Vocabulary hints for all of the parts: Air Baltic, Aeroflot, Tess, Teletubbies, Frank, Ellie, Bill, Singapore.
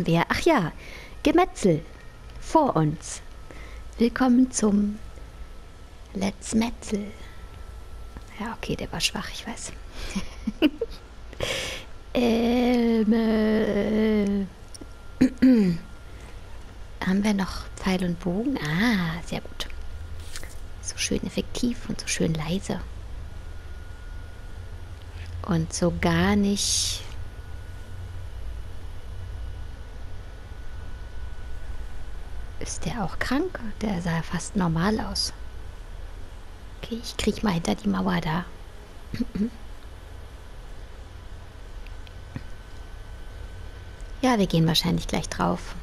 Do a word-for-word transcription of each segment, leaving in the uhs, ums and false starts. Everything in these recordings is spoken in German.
hatten wir, ach ja, Gemetzel vor uns. Willkommen zum Let's Metzel. Ja, okay, der war schwach, ich weiß. ähm, äh, haben wir noch Pfeil und Bogen? Ah, sehr gut. So schön effektiv und so schön leise. Und so gar nicht... Ist der auch krank? Der sah fast normal aus. Okay, ich kriege mal hinter die Mauer da. Ja, wir gehen wahrscheinlich gleich drauf.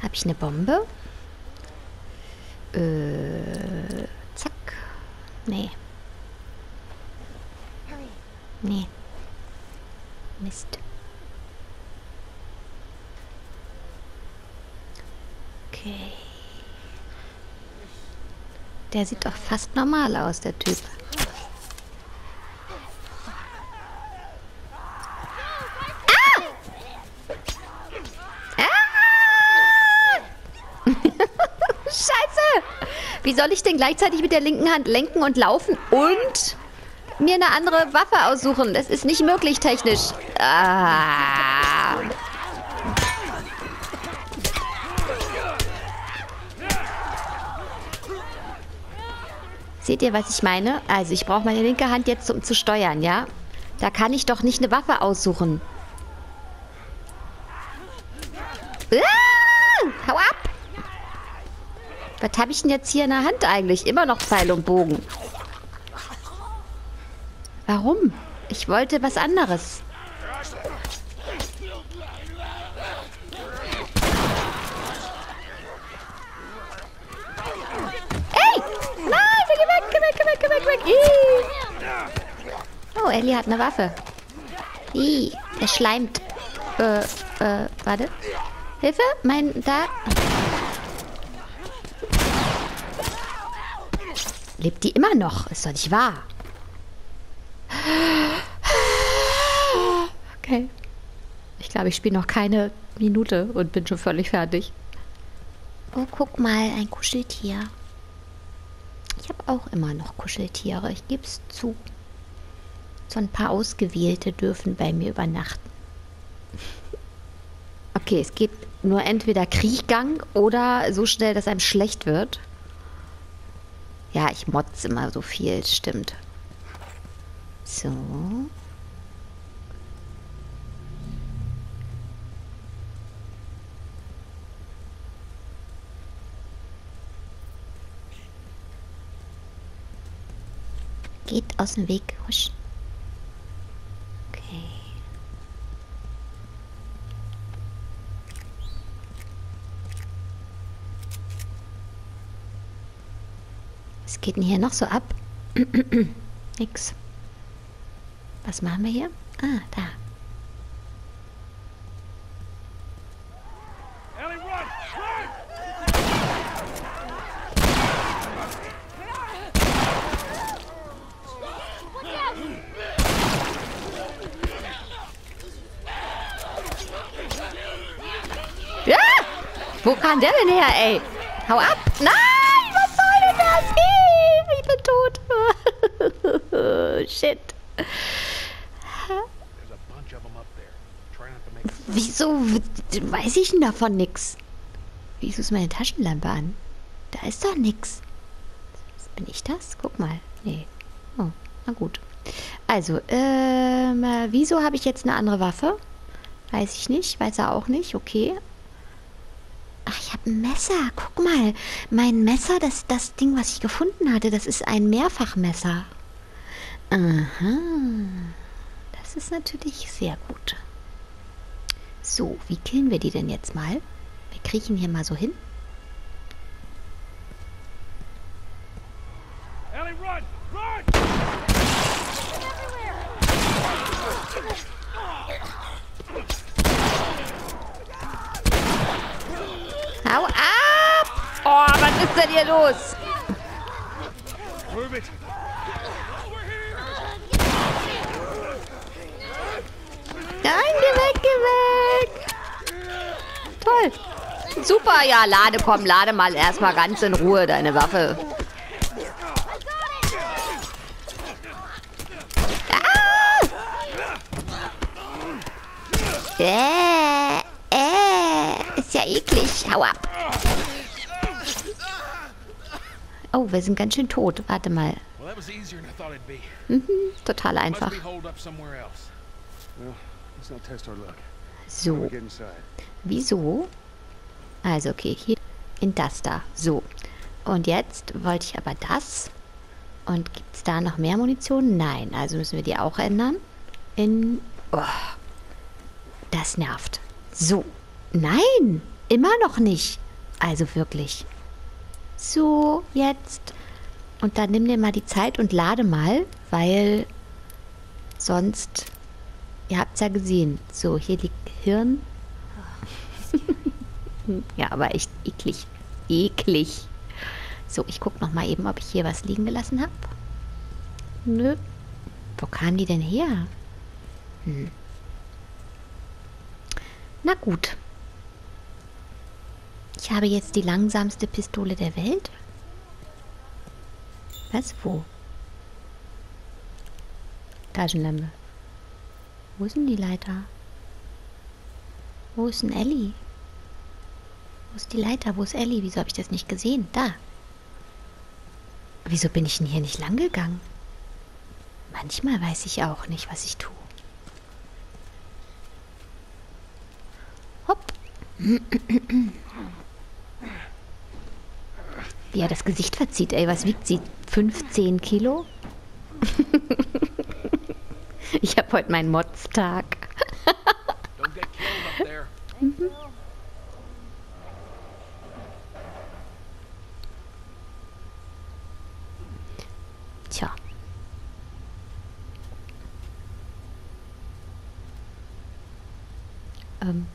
Habe ich eine Bombe? Äh, zack. Nee. Nee. Mist. Okay. Der sieht doch fast normal aus, der Typ. Ah! Ah! Scheiße! Wie soll ich denn gleichzeitig mit der linken Hand lenken und laufen und mir eine andere Waffe aussuchen? Das ist nicht möglich technisch. Ah! Seht ihr, was ich meine? Also ich brauche meine linke Hand jetzt, um zu steuern, ja? Da kann ich doch nicht eine Waffe aussuchen. Ah, hau ab! Was habe ich denn jetzt hier in der Hand eigentlich? Immer noch Pfeil und Bogen. Warum? Ich wollte was anderes. Oh, Ellie hat eine Waffe. Ih, er schleimt. Äh, äh, warte. Hilfe, mein, da. Lebt die immer noch? Ist doch nicht wahr. Okay. Ich glaube, ich spiele noch keine Minute und bin schon völlig fertig. Oh, guck mal, ein Kuscheltier. Ich habe auch immer noch Kuscheltiere, ich gebe es zu. So ein paar Ausgewählte dürfen bei mir übernachten. Okay, es geht nur entweder Kriechgang oder so schnell, dass einem schlecht wird. Ja, ich motze immer so viel, stimmt. So. Geht aus dem Weg. Husch. Okay. Was geht denn hier noch so ab? Nix. Was machen wir hier? Ah, da. Wo kam der denn her, ey? Hau ab! Nein! Was soll denn das? Ich bin tot. Shit. Wieso weiß ich denn davon nix? Wieso ist meine Taschenlampe an? Da ist doch nix. Bin ich das? Guck mal. Nee. Oh, na gut. Also, ähm, wieso habe ich jetzt eine andere Waffe? Weiß ich nicht. Weiß er auch nicht. Okay. Ach, ich habe ein Messer. Guck mal. Mein Messer, das das Ding, was ich gefunden hatte, das ist ein Mehrfachmesser. Aha. Das ist natürlich sehr gut. So, wie killen wir die denn jetzt mal? Wir kriechen hier mal so hin. Ellie, run! Run! Hau ab! Oh, was ist denn hier los? Nein, geh weg, geh weg! Toll. Super, ja, lade, komm, lade mal erstmal ganz in Ruhe deine Waffe. Ah! Äh, äh, ist ja eklig. Hau ab. Oh, wir sind ganz schön tot. Warte mal. Mhm, total einfach. So. Wieso? Also, okay, hier in das da. So. Und jetzt wollte ich aber das. Und gibt es da noch mehr Munition? Nein. Also müssen wir die auch ändern. In... Oh. Das nervt. So. Nein! Immer noch nicht. Also wirklich. So, jetzt. Und dann nimm dir mal die Zeit und lade mal, weil sonst... Ihr habt es ja gesehen. So, hier liegt Hirn. Ja, aber echt eklig. Eklig. So, ich gucke nochmal eben, ob ich hier was liegen gelassen habe. Nö. Wo kamen die denn her? Hm. Na gut. Ich habe jetzt die langsamste Pistole der Welt. Was? Wo? Taschenlampe. Wo ist denn die Leiter? Wo ist denn Ellie? Wo ist die Leiter? Wo ist Ellie? Wieso habe ich das nicht gesehen? Da. Wieso bin ich denn hier nicht lang gegangen? Manchmal weiß ich auch nicht, was ich tue. Hopp. Wie er das Gesicht verzieht, ey. Was wiegt sie? fünfzehn Kilo? Ich habe heute meinen Mods-Tag. Mhm. Tja. Ähm,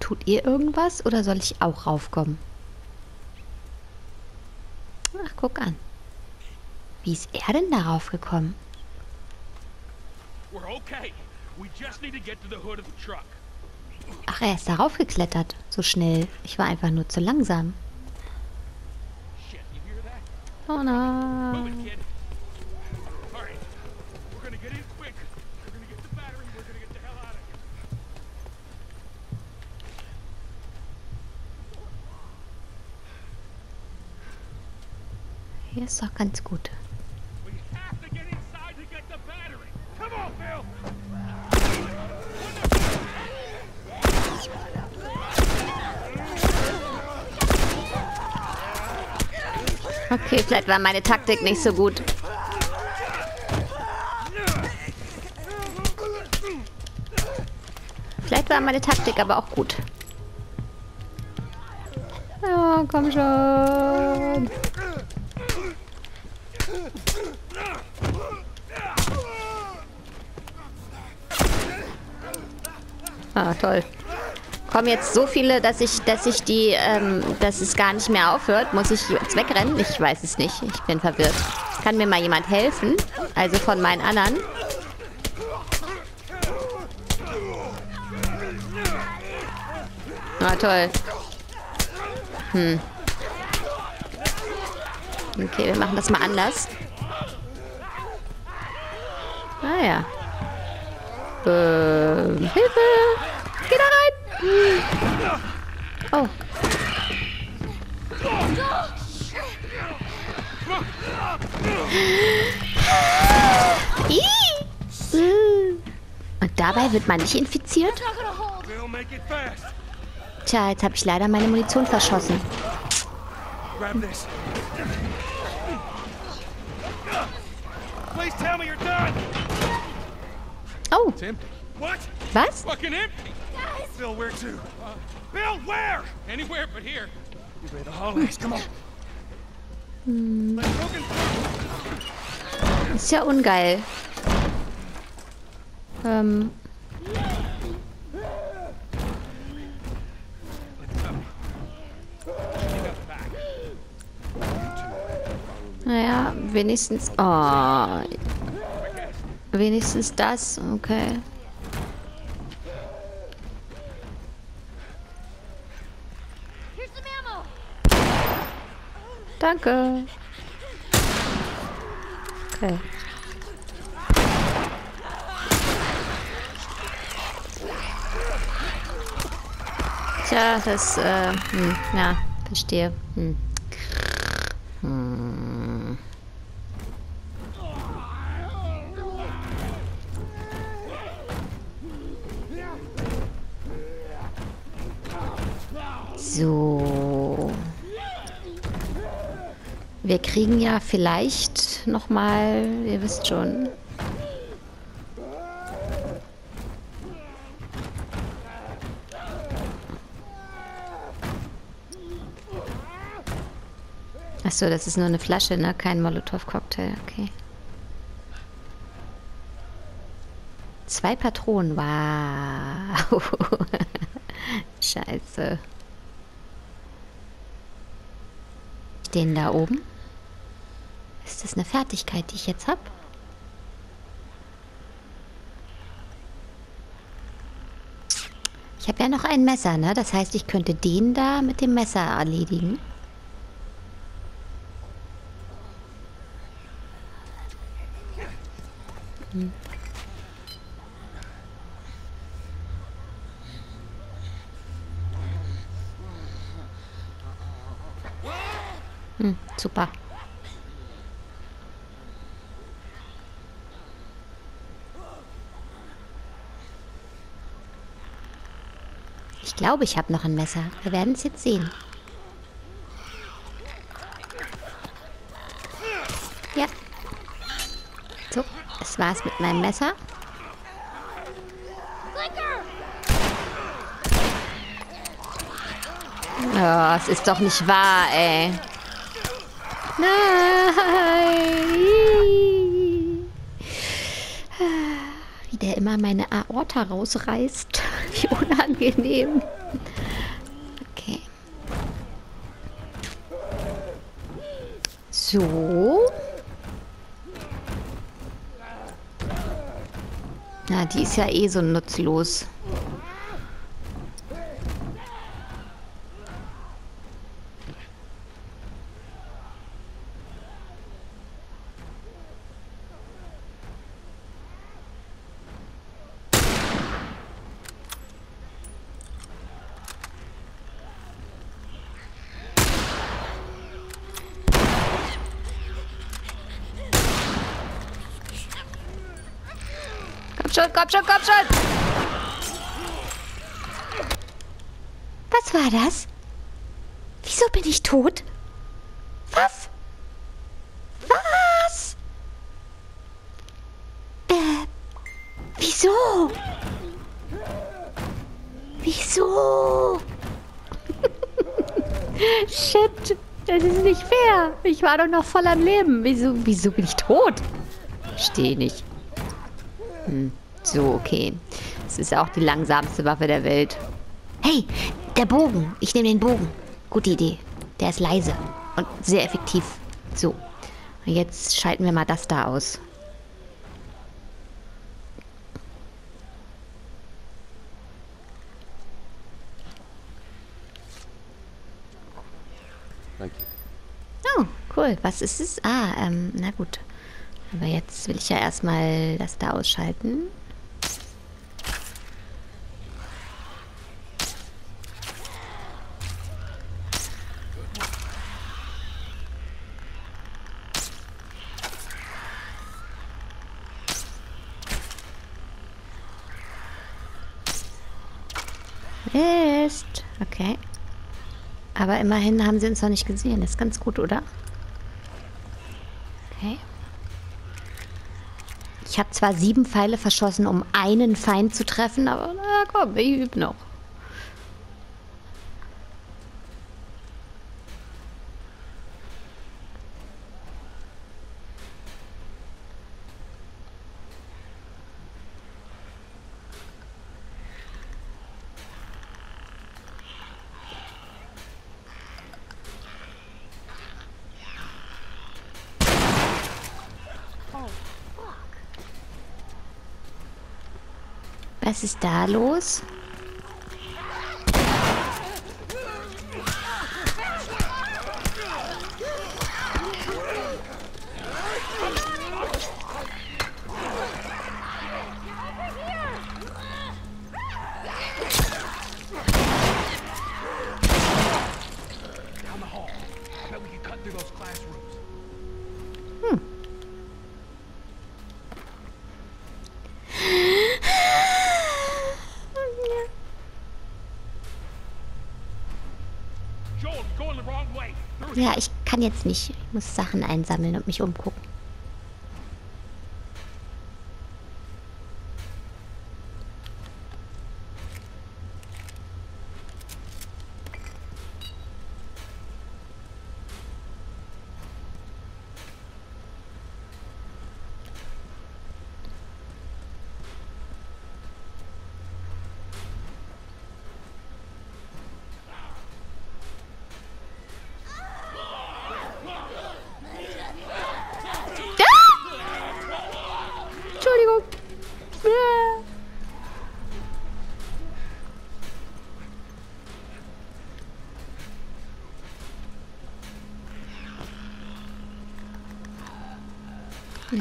tut ihr irgendwas oder soll ich auch raufkommen? Ach, guck an. Wie ist er denn darauf gekommen? Ach, er ist darauf geklettert. So schnell. Ich war einfach nur zu langsam. Oh nein. Hier ist doch ganz gut. Okay, vielleicht war meine Taktik nicht so gut. Vielleicht war meine Taktik aber auch gut. Ja, komm schon. Ah, toll. Kommen jetzt so viele, dass ich, dass ich die, ähm, dass es gar nicht mehr aufhört. Muss ich jetzt wegrennen? Ich weiß es nicht. Ich bin verwirrt. Kann mir mal jemand helfen? Also von meinen anderen. Ah, toll. Hm. Okay, wir machen das mal anders. Ah ja. Ähm, Hilfe! Geh da rein! Oh. Und dabei wird man nicht infiziert? Tja, jetzt habe ich leider meine Munition verschossen. Oh. Was? Bill, where to? Uh, Bill, where? Anywhere but here. We're in the hallways. Come on. Hm. Ist ja ungeil. Ähm. Naja, wenigstens. Oh. Wenigstens das. Okay. Danke. Okay. Tja, das, äh, hm, ja, verstehe. Hm. Hm. So. Wir kriegen ja vielleicht nochmal, ihr wisst schon. Achso, das ist nur eine Flasche, ne? Kein Molotow-Cocktail, okay. Zwei Patronen, wow. Scheiße. Den da oben? Ist das eine Fertigkeit, die ich jetzt habe? Ich habe ja noch ein Messer, ne? Das heißt, ich könnte den da mit dem Messer erledigen. Hm. Hm, super. Ich glaube, ich habe noch ein Messer. Wir werden es jetzt sehen. Ja. So, das war's mit meinem Messer. Oh, es ist doch nicht wahr, ey. Nein! Wie der immer meine Aorta rausreißt. Wie unangenehm. Okay. So. Na, die ist ja eh so nutzlos. Komm schon, komm schon, komm schon! Was war das? Wieso bin ich tot? Was? Was? Äh, wieso? Wieso? Shit, das ist nicht fair. Ich war doch noch voll am Leben. Wieso, wieso bin ich tot? Verstehe nicht. Hm. So, okay. Das ist auch die langsamste Waffe der Welt. Hey, der Bogen. Ich nehme den Bogen. Gute Idee. Der ist leise und sehr effektiv. So, und jetzt schalten wir mal das da aus. Oh, cool. Was ist es? Ah, ähm, na gut. Aber jetzt will ich ja erstmal das da ausschalten. Ist. Okay. Aber immerhin haben sie uns noch nicht gesehen. Das ist ganz gut, oder? Okay. Ich habe zwar sieben Pfeile verschossen, um einen Feind zu treffen, aber na komm, ich übe noch. Was ist da los? Ja, ich kann jetzt nicht. Ich muss Sachen einsammeln und mich umgucken.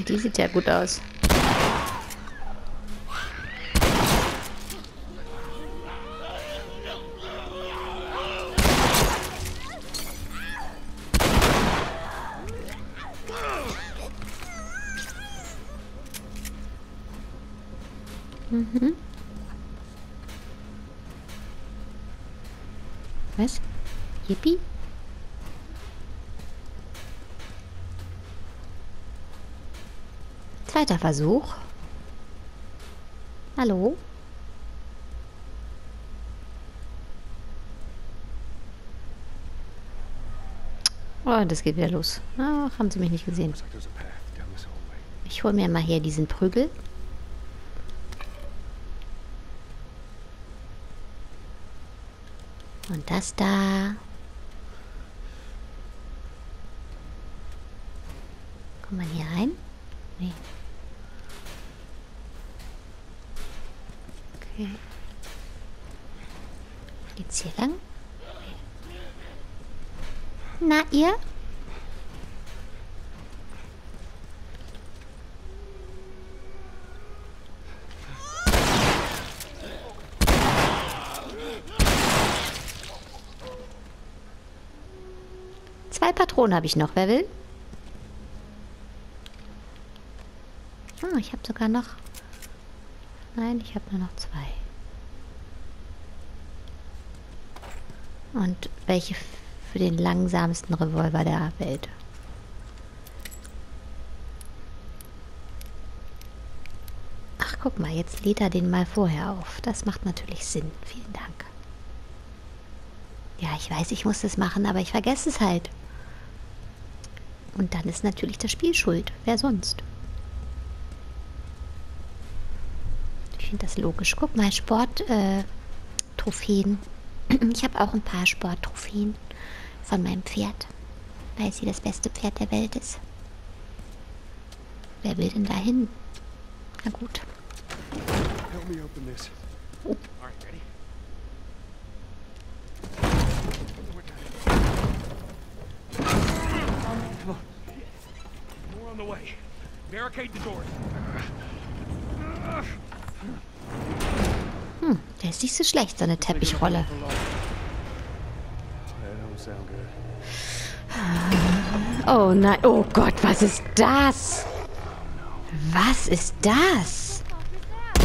Die sieht ja gut aus. Mhm. Was? Yippie? Zweiter Versuch. Hallo? Oh, das geht wieder los. Ach, haben sie mich nicht gesehen. Ich hole mir mal hier diesen Prügel. Und das da. Kommt man hier rein? Nee. Okay. Geht's hier lang? Nee. Na, ihr? Zwei Patronen habe ich noch. Wer will? Ah, ich habe sogar noch... Nein, ich habe nur noch zwei. Und welche für den langsamsten Revolver der Welt? Ach, guck mal, jetzt lädt er den mal vorher auf. Das macht natürlich Sinn. Vielen Dank. Ja, ich weiß, ich muss das machen, aber ich vergesse es halt. Und dann ist natürlich das Spiel schuld. Wer sonst? Ich finde das logisch. Guck mal, Sport-Trophäen. Äh, ich habe auch ein paar Sport-Trophäen von meinem Pferd, weil sie das beste Pferd der Welt ist. Wer will denn da hin? Na gut. Oh. Hm, der ist nicht so schlecht, so eine Teppichrolle. Oh nein, oh Gott, was ist das? Was ist das?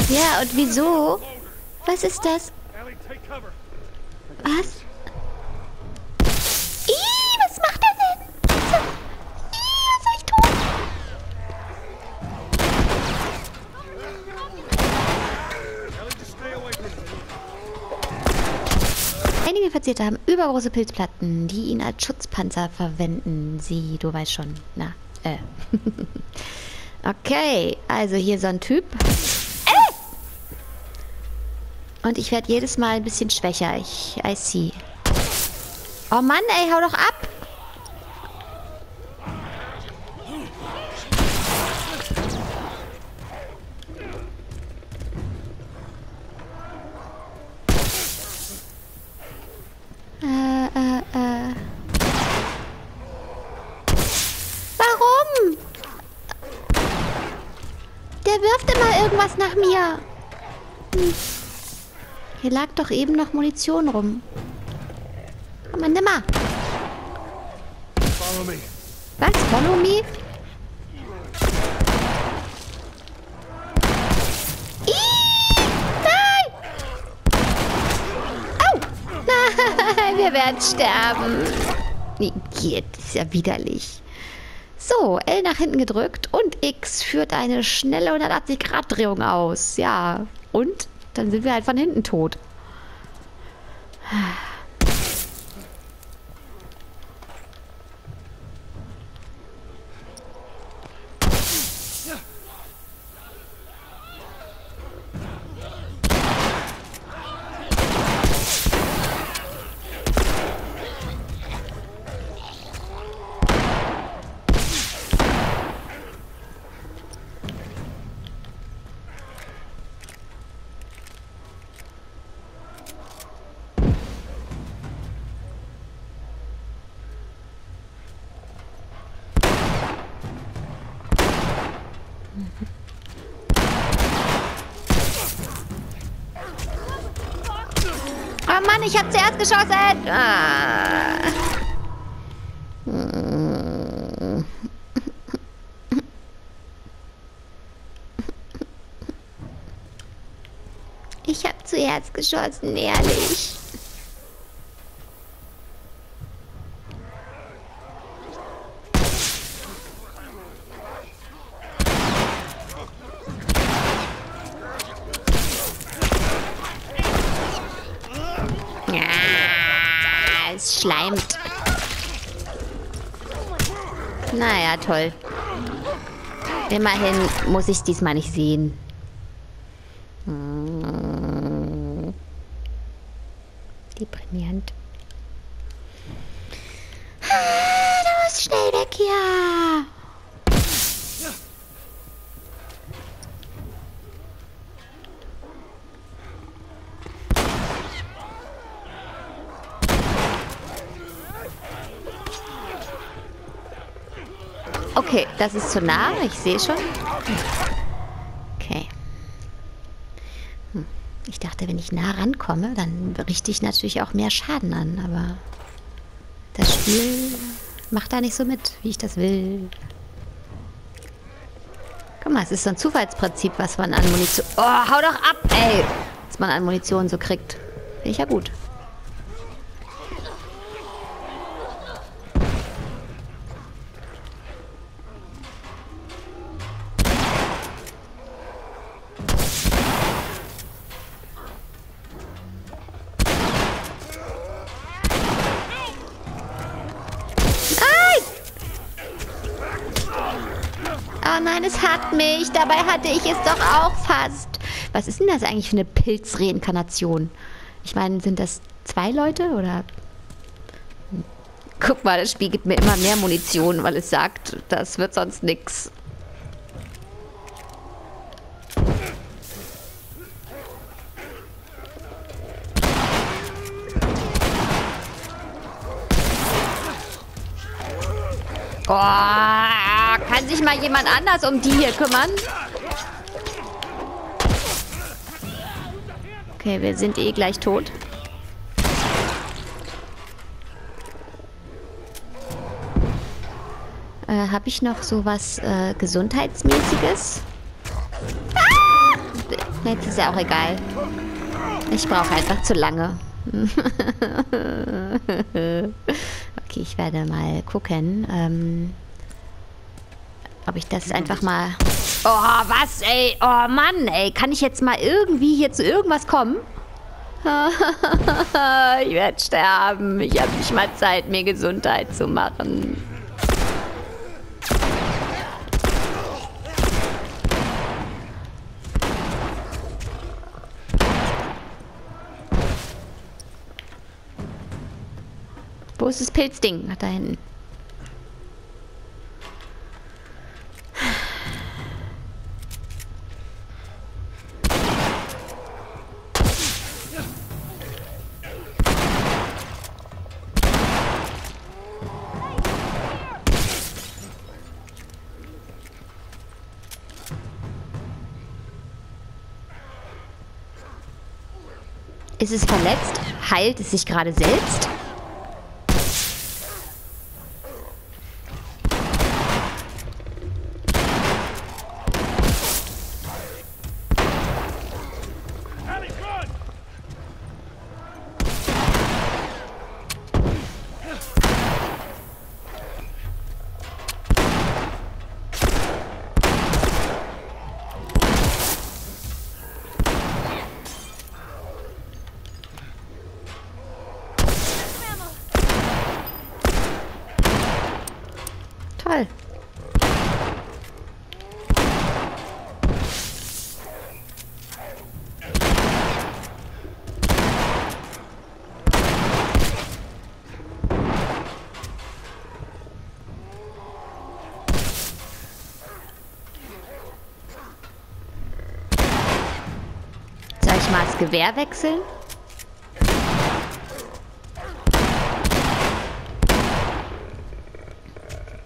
Ja, und wieso? Was ist das? Was? Ih, was macht er denn? Ih, was soll ich tun? Einige Verzierte haben übergroße Pilzplatten, die ihn als Schutzpanzer verwenden. Sie, du weißt schon. Na, äh. Okay, also hier so ein Typ. Äh! Und ich werde jedes Mal ein bisschen schwächer. Ich, I see. Oh Mann, ey, hau doch ab! Was nach mir? Hm. Hier lag doch eben noch Munition rum. Komm mal, nimm mal. Follow me. Was? Follow me? Ih! Nein! Au! Na! Wir werden sterben. Negiert, ist ja widerlich. So, L nach hinten gedrückt und X führt eine schnelle hundertachtzig Grad Drehung aus. Ja, und dann sind wir halt von hinten tot. Oh Mann, ich hab zuerst geschossen! Ah. Ich hab zuerst geschossen, ehrlich. Schleimt. Naja, toll. Immerhin muss ich es diesmal nicht sehen. Deprimierend. Ah, du musst schnell weg hier. Okay, das ist zu nah, ich sehe schon. Okay. Hm. Ich dachte, wenn ich nah rankomme, dann richte ich natürlich auch mehr Schaden an, aber das Spiel macht da nicht so mit, wie ich das will. Guck mal, es ist so ein Zufallsprinzip, was man an Munition... Oh, hau doch ab, ey! Was man an Munition so kriegt. Finde ich ja gut. Oh nein, es hat mich. Dabei hatte ich es doch auch fast. Was ist denn das eigentlich für eine Pilzreinkarnation? Ich meine, sind das zwei Leute oder? Guck mal, das Spiel gibt mir immer mehr Munition, weil es sagt, das wird sonst nix. Oh! Kann sich mal jemand anders um die hier kümmern? Okay, wir sind eh gleich tot. Äh, habe ich noch sowas äh, Gesundheitsmäßiges? Ah! Jetzt ist ja auch egal. Ich brauche einfach zu lange. Okay, ich werde mal gucken. Ähm... Ob ich das einfach mal... Oh, was, ey? Oh, Mann, ey. Kann ich jetzt mal irgendwie hier zu irgendwas kommen? Ich werde sterben. Ich habe nicht mal Zeit, mir Gesundheit zu machen. Wo ist das Pilzding? Ach, da hinten. Ist es verletzt? Heilt es sich gerade selbst? Fall. Soll ich mal das Gewehr wechseln?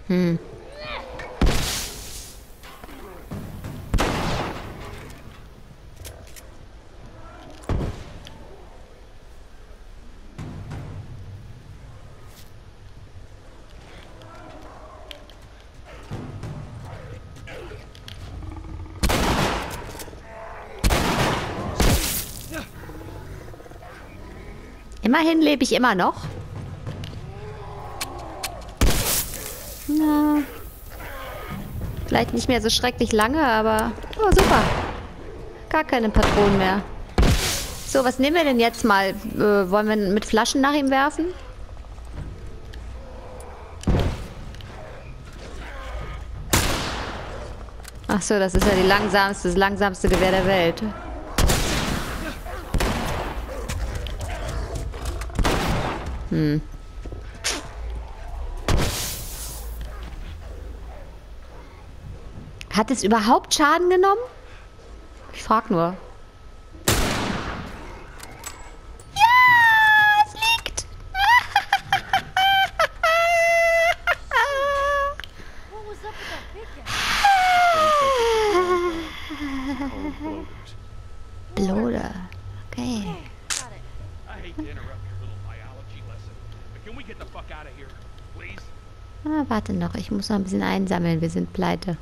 Hm. Immerhin lebe ich immer noch. Na, vielleicht nicht mehr so schrecklich lange, aber... Oh, super. Gar keine Patronen mehr. So, was nehmen wir denn jetzt mal? Äh, wollen wir mit Flaschen nach ihm werfen? Ach so, das ist ja die langsamste, das langsamste Gewehr der Welt. Hm. Hat es überhaupt Schaden genommen? Ich frag nur. Ja, es liegt. Blode. Okay. Ah, warte noch, ich muss noch ein bisschen einsammeln, wir sind pleite.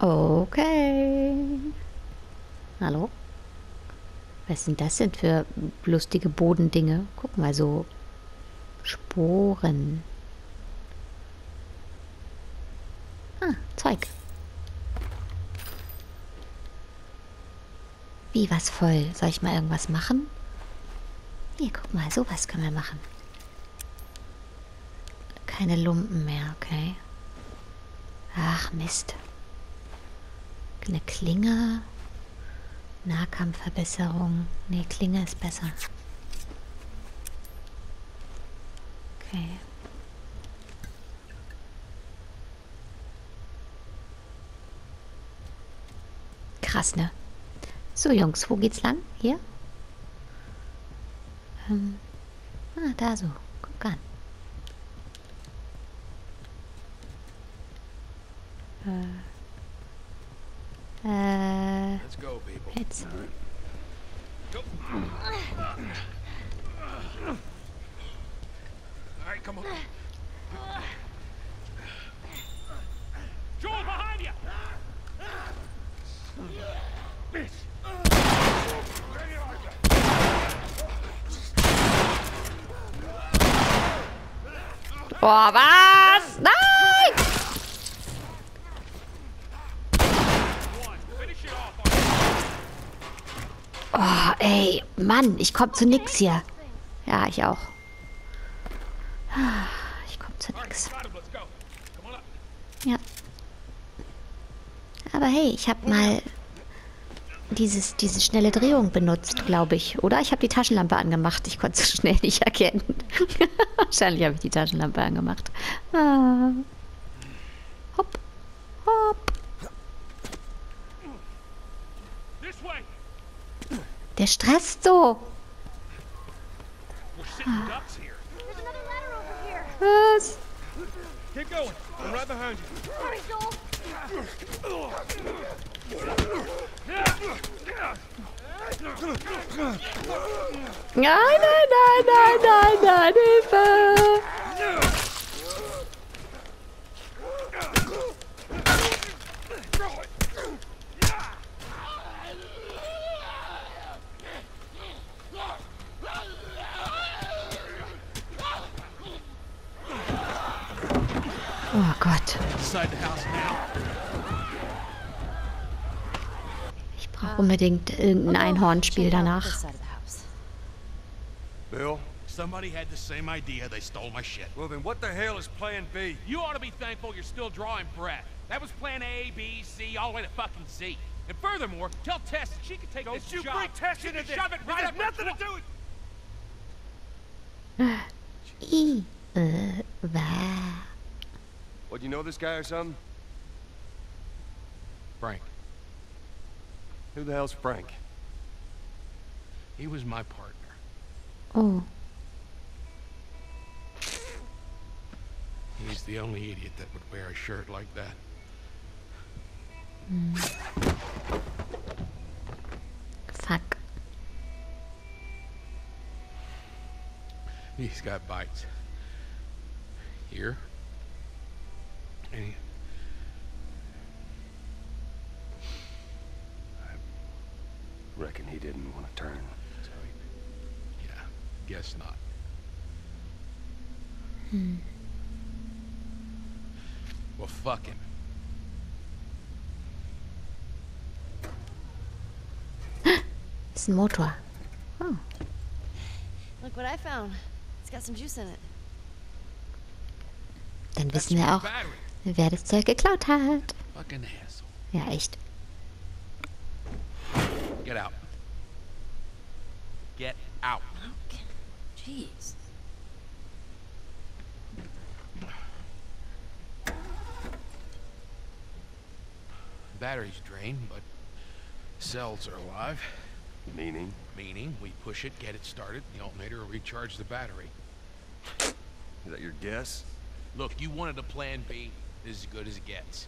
Okay. Hallo? Was sind das denn für lustige Bodendinge? Guck mal, so Sporen. Ah, Zeug. Wie, was voll? Soll ich mal irgendwas machen? Hier, guck mal, sowas können wir machen. Keine Lumpen mehr, okay. Ach, Mist. Eine Klinge... Nahkampfverbesserung. Nee, Klinge ist besser. Okay. Krass, ne? So, Jungs, wo geht's lang? Hier? Ähm. Ah, da so. Guck an. Äh. Äh, jetzt. Oh, was? Nein! Oh, ey, Mann, ich komm zu nix hier. Ja, ich auch. Ich komm zu nix. Ja. Aber hey, ich hab mal dieses, diese schnelle Drehung benutzt, glaube ich. Oder? Ich habe die Taschenlampe angemacht. Ich konnte es so schnell nicht erkennen. Wahrscheinlich habe ich die Taschenlampe angemacht. Ah. Hopp. Hopp. Der stresst so. Ah. Was? Nein, nein, nein, nein, nein, nein, Hilfe! Oh Gott. Ich brauche unbedingt irgendein Einhornspiel danach. Bill? Somebody had the same idea. They stole my shit. Well, then what the hell is Plan B? You ought to be thankful you're still drawing breath. That was Plan A, B, C, all the way to fucking Z. And furthermore, tell Tess that she can take this job. Don't you bring Tess into this. Shove it right up. Nothing to do with. What, do you know this guy or something? Frank. Who the hell's Frank? He was my partner. Oh. He's the only idiot that would wear a shirt like that. Mm. Fuck. He's got bites. Here. And he... I reckon he didn't want to turn. So he... Yeah, guess not. Hmm. Well, fuck him. It's a motor. Oh. Look what I found. It's got some juice in it. Dann wissen wir auch, wer das Zeug geklaut hat. Fucking asshole. Ja, echt. Get out. Get out. Okay. Jeez. Battery's drained, but cells are alive. Meaning? Meaning, we push it, get it started, and the alternator will recharge the battery. Is that your guess? Look, you wanted a plan B. This is as good as it gets.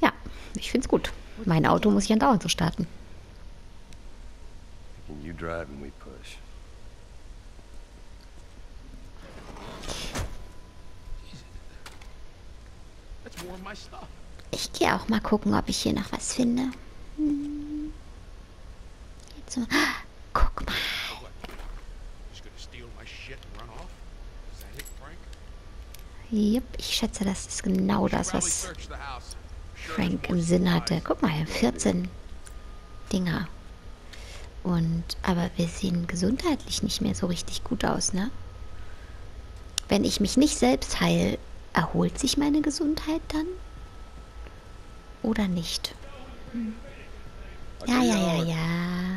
Ja, ich find's gut. Mein Auto muss ich andauernd so starten. Can you drive and we push? That's more of my stuff. Ich gehe auch mal gucken, ob ich hier noch was finde. Hm. Jetzt mal. Ah, guck mal. Yep, ich schätze, das ist genau das, was Frank im Sinn hatte. Guck mal, vierzehn Dinger. Und, aber wir sehen gesundheitlich nicht mehr so richtig gut aus, ne? Wenn ich mich nicht selbst heil, erholt sich meine Gesundheit dann? Oder nicht? Hm. Ja, ja, ja, ja.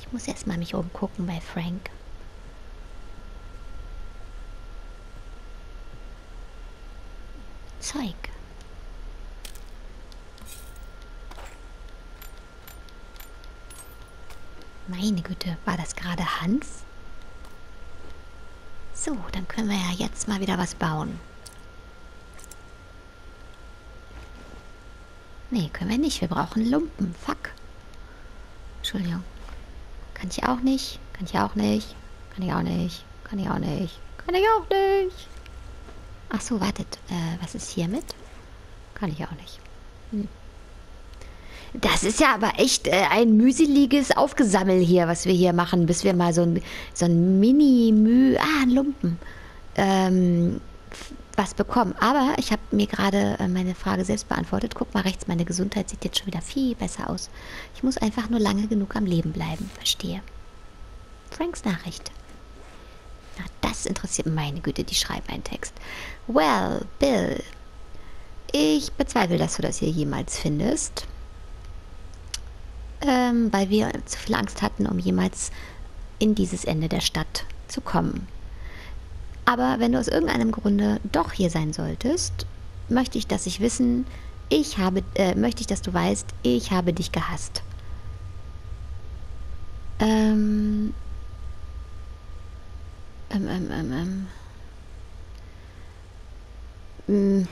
Ich muss erstmal mich umgucken bei Frank. Zeug. Meine Güte, war das gerade Hans? So, dann können wir ja jetzt mal wieder was bauen. Nee, können wir nicht. Wir brauchen Lumpen. Fuck. Entschuldigung. Kann ich auch nicht. Kann ich auch nicht. Kann ich auch nicht. Kann ich auch nicht. Kann ich auch nicht. Ach so, wartet. Äh, was ist hiermit? Kann ich auch nicht. Hm. Das ist ja aber echt äh, ein mühseliges Aufgesammel hier, was wir hier machen, bis wir mal so ein, so ein Mini-Müh... Ah, ein Lumpen. Ähm... was bekommen. Aber ich habe mir gerade meine Frage selbst beantwortet. Guck mal rechts, meine Gesundheit sieht jetzt schon wieder viel besser aus. Ich muss einfach nur lange genug am Leben bleiben. Verstehe. Franks Nachricht. Na, das interessiert meine Güte, die schreiben einen Text. Well, Bill, ich bezweifle, dass du das hier jemals findest. Ähm, weil wir zu viel Angst hatten, um jemals in dieses Ende der Stadt zu kommen. Aber wenn du aus irgendeinem Grunde doch hier sein solltest, möchte ich, dass ich wissen, ich habe, äh, möchte ich, dass du weißt, ich habe dich gehasst. Ähm, ähm, ähm, ähm,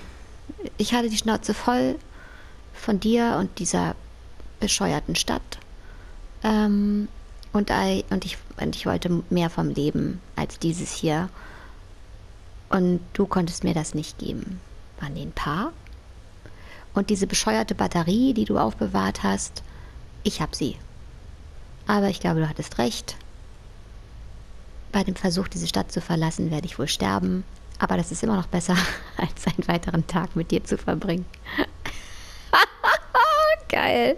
ich hatte die Schnauze voll von dir und dieser bescheuerten Stadt. Ähm, und, I, und, ich, und ich wollte mehr vom Leben als dieses hier. Und du konntest mir das nicht geben. Waren die ein Paar? Und diese bescheuerte Batterie, die du aufbewahrt hast, ich hab sie. Aber ich glaube, du hattest recht. Bei dem Versuch, diese Stadt zu verlassen, werde ich wohl sterben. Aber das ist immer noch besser, als einen weiteren Tag mit dir zu verbringen. Geil.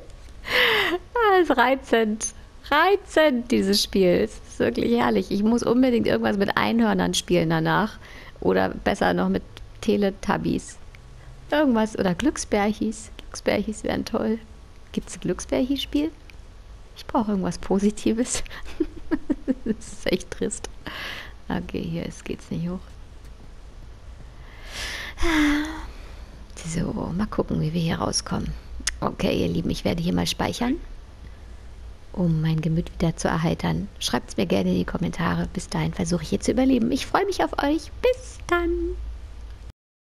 Das ist reizend. Reizend, dieses Spiel. Es ist wirklich herrlich. Ich muss unbedingt irgendwas mit Einhörnern spielen danach. Oder besser noch mit Teletubbies. Irgendwas. Oder Glücksbärchis. Glücksbärchis wären toll. Gibt es ein Glücksbärchis-Spiel? Ich brauche irgendwas Positives. Das ist echt trist. Okay, hier geht's nicht hoch. So, mal gucken, wie wir hier rauskommen. Okay, ihr Lieben, ich werde hier mal speichern, um mein Gemüt wieder zu erheitern. Schreibt es mir gerne in die Kommentare. Bis dahin versuche ich hier zu überleben. Ich freue mich auf euch. Bis dann.